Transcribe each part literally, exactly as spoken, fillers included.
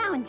Found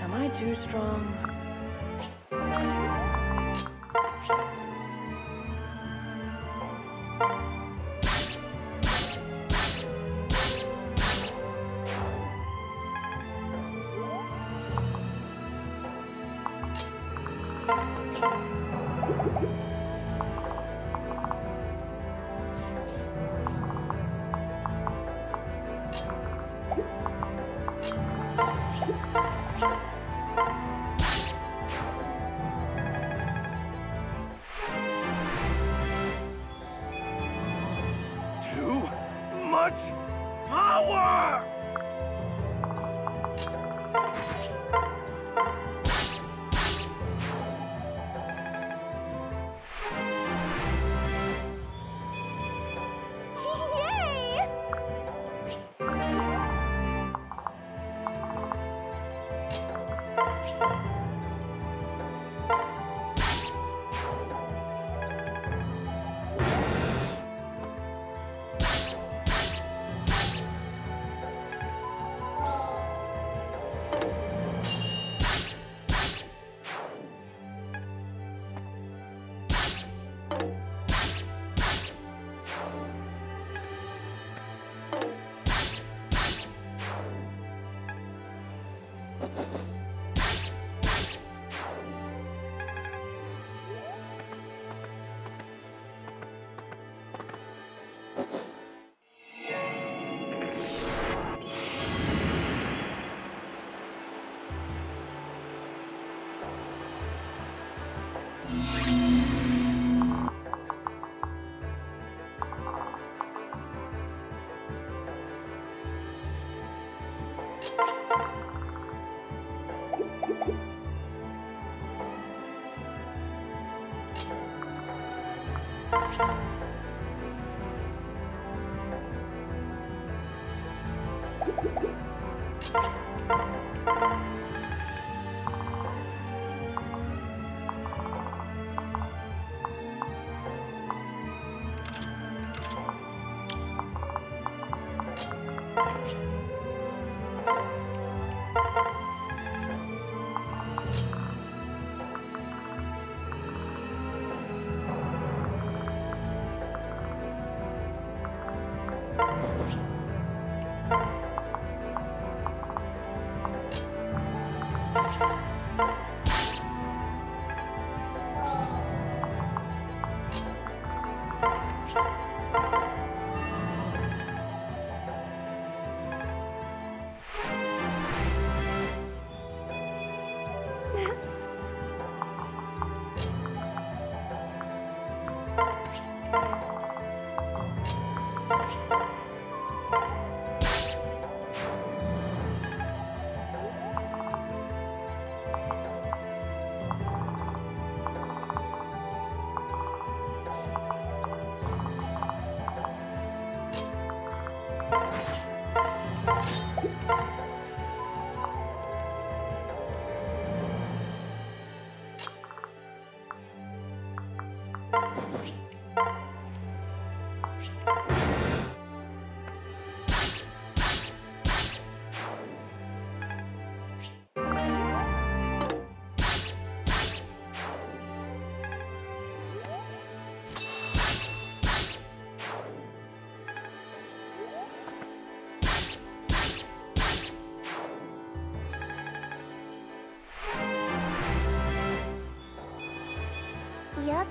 Am I too strong? Yep.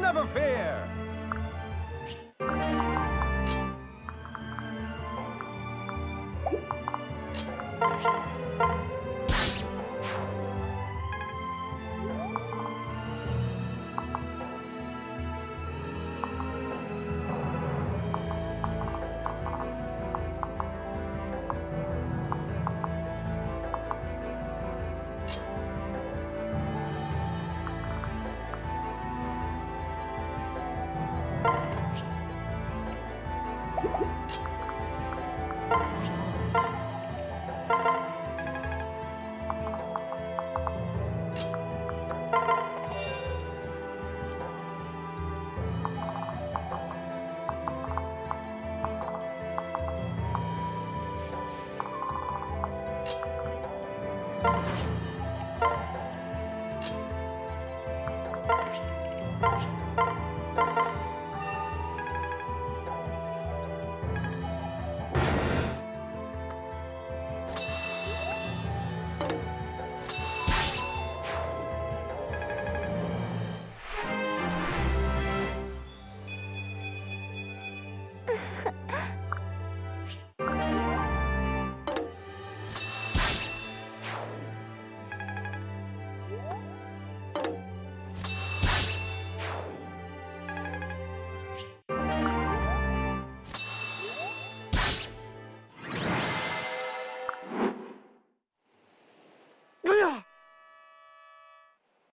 Never fear!